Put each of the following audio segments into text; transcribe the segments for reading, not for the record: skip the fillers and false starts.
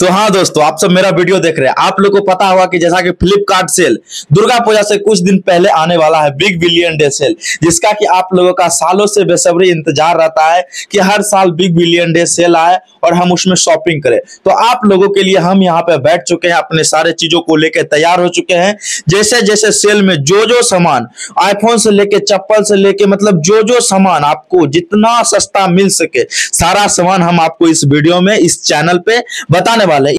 तो हाँ दोस्तों, आप सब मेरा वीडियो देख रहे हैं। आप लोगों को पता होगा कि जैसा कि फ्लिपकार्ट सेल दुर्गा पूजा से कुछ दिन पहले आने वाला है बिग बिलियन डे सेल, जिसका कि आप लोगों का सालों से बेसब्री इंतजार रहता है कि हर साल बिग बिलियन डे सेल आए और हम उसमें शॉपिंग करें। तो आप लोगों के लिए हम यहाँ पे बैठ चुके हैं, अपने सारे चीजों को लेकर तैयार हो चुके हैं। जैसे जैसे सेल में जो जो सामान, आईफोन से लेके चप्पल से लेके मतलब जो जो सामान आपको जितना सस्ता मिल सके सारा सामान हम आपको इस वीडियो में इस चैनल पे बताने वाले।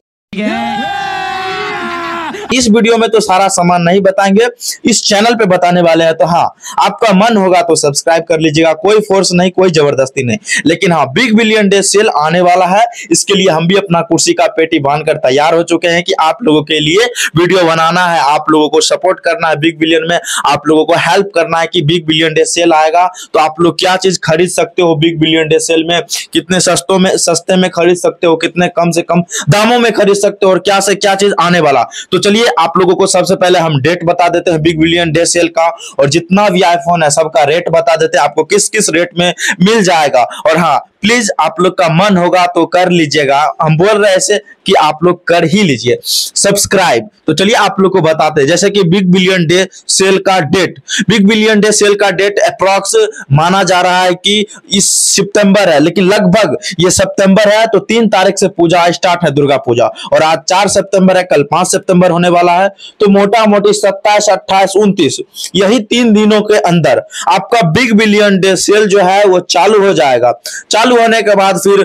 इस वीडियो में तो सारा सामान नहीं बताएंगे, इस चैनल पे बताने वाले हैं। तो हाँ, आपका मन होगा तो सब्सक्राइब कर लीजिएगा, कोई फोर्स नहीं, कोई जबरदस्ती नहीं। लेकिन हाँ, बिग बिलियन डे सेल आने वाला है, इसके लिए हम भी अपना कुर्सी का पेटी बांधकर तैयार हो चुके हैं कि आप लोगों के लिए वीडियो बनाना है, आप लोगों को सपोर्ट करना है बिग बिलियन में, आप लोगों को हेल्प करना है कि बिग बिलियन डे सेल आएगा तो आप लोग क्या चीज खरीद सकते हो, बिग बिलियन डे सेल में कितने सस्ते में खरीद सकते हो, कितने कम से कम दामों में खरीद सकते हो और क्या से क्या चीज आने वाला। तो चलिए आप लोगों को सबसे पहले हम डेट बता देते हैं बिग बिलियन डे सेल का, और जितना भी आईफोन है सबका रेट बता देते हैं, आपको किस किस रेट में मिल जाएगा। और हाँ, प्लीज आप लोग का मन होगा तो कर लीजिएगा, हम बोल रहे हैं ऐसे कि आप लोग कर ही लीजिए सब्सक्राइब। तो चलिए आप लोग को बताते हैं, जैसे कि बिग बिलियन डे सेल का date, big billion day sale का डेट अप्रॉक्स माना जा रहा है कि इस सितंबर है, लेकिन लगभग ये सितंबर है। तो 3 तारीख से पूजा स्टार्ट है, दुर्गा पूजा, और आज 4 सितंबर है, कल 5 सितंबर होने वाला है। तो मोटा मोटी 27, 28, 29 यही 3 दिनों के अंदर आपका बिग बिलियन डे सेल जो है वो चालू हो जाएगा। चालू होने के बाद फिर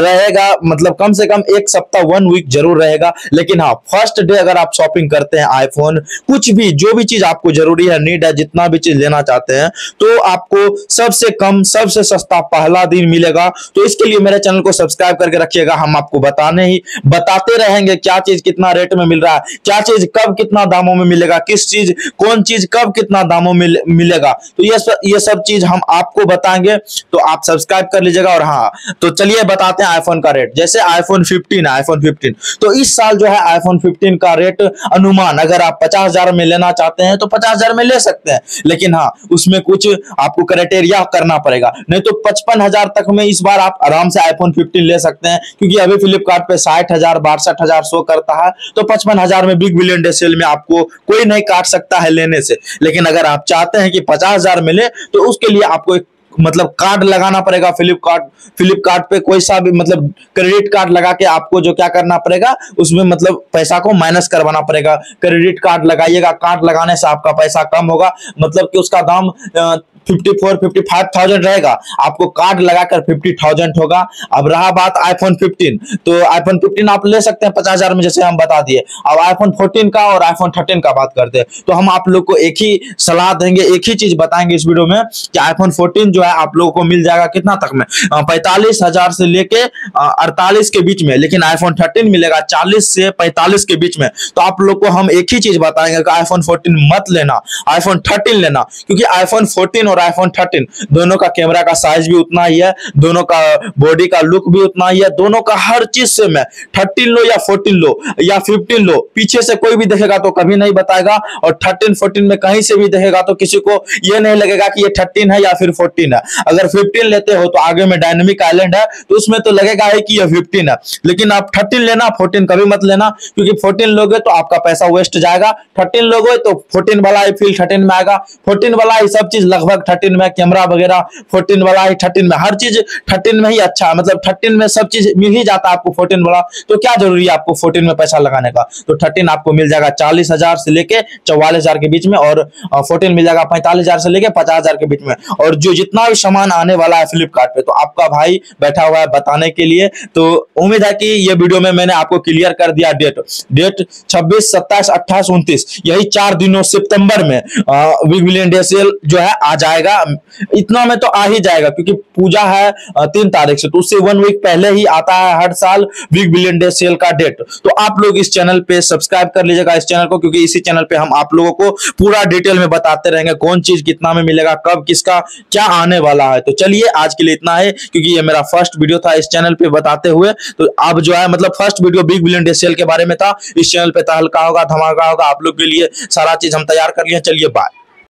रहेगा मतलब कम से कम 1 सप्ताह 1 वीक जरूर रहेगा। लेकिन हाँ, फर्स्ट डे अगर आप शॉपिंग करते हैं आईफोन, कुछ भी जो भी चीज आपको जरूरी है, नीड है, जितना भी चीज लेना चाहते हैं, तो आपको सबसे कम सबसे सस्ता पहला दिन मिलेगा। तो इसके लिए मेरे चैनल को सब्सक्राइब करके रखिएगा, हम आपको बताते रहेंगे क्या चीज कितना रेट में मिल रहा है, क्या चीज कब कितना दामों में मिलेगा, किस चीज कौन चीज कब कितना दामों में मिलेगा। तो ये सब चीज हम आपको बताएंगे, तो आप सब्सक्राइब कर लीजिएगा। और हाँ, तो चलिए बताते हैं आईफोन का रेट। जैसे आईफोन 15 तो इस साल जो है आईफोन 15 का रेट अनुमान अगर आप 50,000 में लेना चाहते हैं तो 50,000 में ले सकते हैं, लेकिन हाँ उसमें कुछ आपको क्राइटेरिया करना पड़ेगा, नहीं तो 55,000 तक में इस बार आप आराम से आईफोन 15 ले सकते हैं, क्योंकि अभी फ्लिपकार्ट पे 60,000, 62,000 शो करता है। तो 55,000 में बिग बिलियन डे सेल में आपको कोई नहीं काट सकता है लेने से। लेकिन अगर आप चाहते हैं कि 50,000 में ले, तो उसके लिए आपको एक मतलब कार्ड लगाना पड़ेगा, फ्लिपकार्ट पे कोई सा भी मतलब क्रेडिट कार्ड लगा के आपको जो क्या करना पड़ेगा, उसमें मतलब पैसा को माइनस करवाना पड़ेगा। क्रेडिट कार्ड लगाइएगा, कार्ड लगाने से आपका पैसा कम होगा, मतलब कि उसका दाम 55,000 रहेगा, आपको कार्ड लगाकर 50,000 होगा। अब रहा बात आईफोन 15, तो आईफोन 15 आप ले सकते हैं 50,000 में, जैसे हम बता दिए। अब आईफोन 14 का और आईफोन 13 का बात करते हैं, तो हम आप लोग को एक ही सलाह देंगे, एक ही चीज बताएंगे इस वीडियो में कि आईफोन 14 जो है आप लोगों को मिल जाएगा कितना तक में, 45,000 से लेके 48 के बीच में। लेकिन आईफोन 13 मिलेगा 40 से 45 के बीच में। तो आप लोग को हम एक ही चीज बताएंगे कि आईफोन 14 मत लेना, आईफोन 13 लेना, क्योंकि आईफोन 14 और आईफोन 13 दोनों का कैमरा का साइज भी उतना ही है, दोनों का बॉडी का लुक भी उतना ही है, दोनों का हर चीज से मैं 13 लो या 14 लो या 15 लो, पीछे से कोई भी देखेगा तो कभी नहीं बताएगा। और 13 14 में कहीं से भी देखेगा तो किसी को ये नहीं लगेगा कि ये 13 है या फिर 14 है। अगर 15 लेते हो तो आगे में डायनेमिक आइलैंड है, तो उसमें तो लगेगा है कि यह 15 है। लेकिन आप 13 लेना, 14 कभी मत लेना, क्योंकि 14 लोगे तो आपका पैसा वेस्ट जाएगा, 13 लोगे तो 14 वाला ही फील 13 में आएगा, 14 वाला ही सब चीज लगभग 13 में, कैमरा वगैरह 14 वाला ही, 13 में हर चीज 13 में ही अच्छा, मतलब 13 में सब चीज मिल ही जाता आपको 14 वाला। तो क्या जरूरी है आपको 14 में पैसा लगाने का। तो 13 आपको मिल जाएगा 40,000 से लेके 44,000 के बीच में, और 14 मिल जाएगा 45,000 से लेके 50,000 के बीच में। और जो जितना भी सामान आने वाला है फ्लिपकार्ट पे, तो आपका भाई बैठा हुआ है बताने के लिए। तो उम्मीद है कि ये वीडियो में मैंने आपको क्लियर कर दिया डेट 26, 27, 28, 29 यही 4 दिनों सितंबर में बिग बिलियन डे सेल जो है आ जाएगा। इतना में तो आ ही जाएगा, क्योंकि पूजा है 3 तारीख से, तो उससे 1 वीक पहले ही आता है हर साल बिग बिलियन डे सेल का डेट। तो आप लोग इस चैनल पे सब्सक्राइब कर लीजिएगा इस चैनल को, क्योंकि इसी चैनल पे हम आप लोगों को पूरा डिटेल में बताते रहेंगे कौन चीज कितना में मिलेगा, कब किसका क्या आने वाला है। तो चलिए आज के लिए इतना है, क्योंकि ये मेरा फर्स्ट वीडियो था इस चैनल पे बताते हुए। तो अब जो है मतलब first video big billion day sale के बारे में था, इस चैनल पे तहलका होगा, धमाका होगा, आप लोग के लिए सारा चीज हम तैयार कर लिए। चलिए बाय।